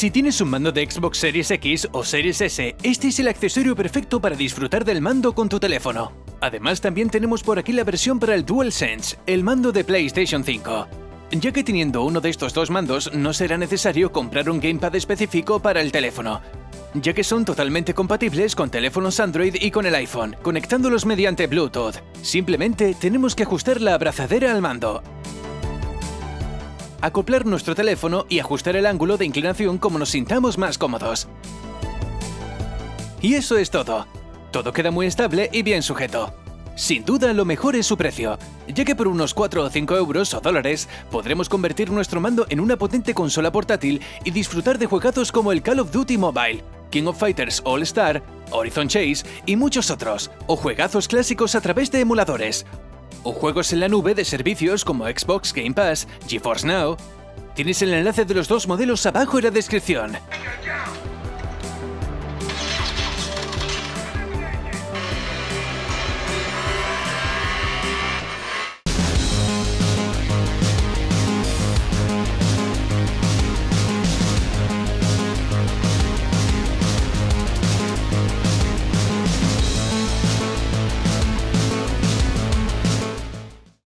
Si tienes un mando de Xbox Series X o Series S, este es el accesorio perfecto para disfrutar del mando con tu teléfono. Además, también tenemos por aquí la versión para el DualSense, el mando de PlayStation 5. Ya que teniendo uno de estos dos mandos, no será necesario comprar un gamepad específico para el teléfono, ya que son totalmente compatibles con teléfonos Android y con el iPhone, conectándolos mediante Bluetooth. Simplemente tenemos que ajustar la abrazadera al mando, acoplar nuestro teléfono y ajustar el ángulo de inclinación como nos sintamos más cómodos. Y eso es todo. Todo queda muy estable y bien sujeto. Sin duda, lo mejor es su precio, ya que por unos 4 o 5 euros o dólares podremos convertir nuestro mando en una potente consola portátil y disfrutar de juegazos como el Call of Duty Mobile, King of Fighters All-Star, Horizon Chase y muchos otros, o juegazos clásicos a través de emuladores, o juegos en la nube de servicios como Xbox Game Pass, GeForce Now. Tienes el enlace de los dos modelos abajo en la descripción.